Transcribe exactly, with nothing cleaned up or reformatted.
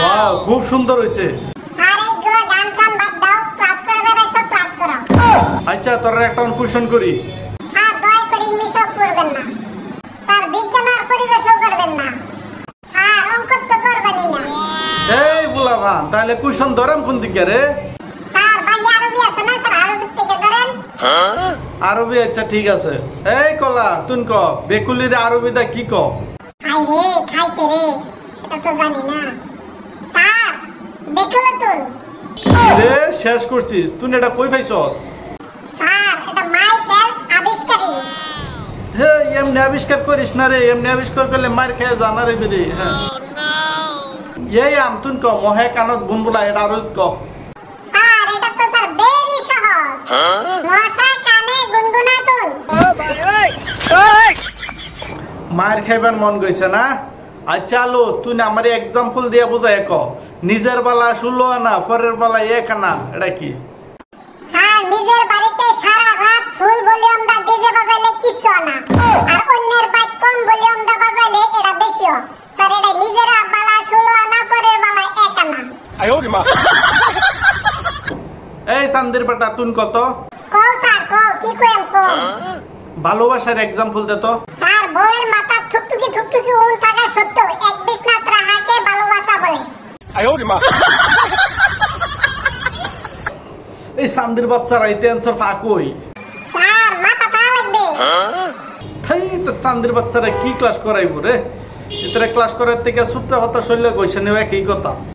Wow খুব সুন্দর হইছে। আরে এগুলো গান গান বাদ দাও, ক্লাস করে বের হইছো ক্লাস করাও। আচ্ছা তোর একটা কোশ্চেন করি। স্যার দয়া করে ইংলিশও করবেন না, স্যার বিজ্ঞান আর পরিবেশও করবেন না, স্যার অঙ্ক তো করবেনই না। এই বুলাবা তাহলে কোশ্চেন ধরাম কোন দিকে রে? স্যার ভাই আরবি আছে না, স্যার আরবি থেকে ধরেন। হ্যাঁ আরবি, আচ্ছা ঠিক আছে। এই কলা তুই ক বেকুলির আরবিটা কি ক? আই রে খাইছে রে, এটা তো জানি না। স্যার বেকুলতুন। আরে শেষ করছিস তুই, এটা কই পাইছস? স্যার এটা মাই সেলফ আবিষ্কারই। হে এমনি আবিষ্কার করিস না রে, এমনি আবিষ্কার করলে মার খেয়ে জানা রে বেরি। হ্যাঁ এই আম তুই ক মহে কানত বুনবুলা এটা আরত ক। স্যার এটা তো স্যার বেরি সহজ। মশা কানে গুনগুনাতুন। ও ভাই ওই ওই মার খাইবার মন গইছে না? আচ্ছা আলো তুই না আমার এক্সাম্পল দিয়ে বুঝাই এক, নিজের বালা শুলো না পরের বালা এক না, এটা কি? স্যার নিজের বাড়িতে সারা রাত ফুল ভলিউম দা ডিজে বাজাইলে কিছু না, আর অন্যের বাইক কম ভলিউম দা বাজাইলে এটা বেশি হয়। স্যার এটা নিজের বালা শুলো না পরের বালা এক না। আয় ওরে মা। এই সান্দির বেটা তুই কত কও স্যার কও কি কইম কও? ভালোবাসার এক্সাম্পল দে তো। স্যার বইয়ের মাথা থুকতুকি থুকতুকি উল থাকা সত্ত্বেও এক বিছনাত রাহাকে ভালোবাসা বলে। আয়ো রে মা। এই সামদির বাচ্চা রাইতে অ্যানসার ফাকই। স্যার মাথা তা লাগবে। তাই তো সামদির বাচ্চারা কি ক্লাস করাইবো রে? এতরে ক্লাস করার থেকে সূত্র হতা শৈল্য কইছে নেওয়া কি কথা।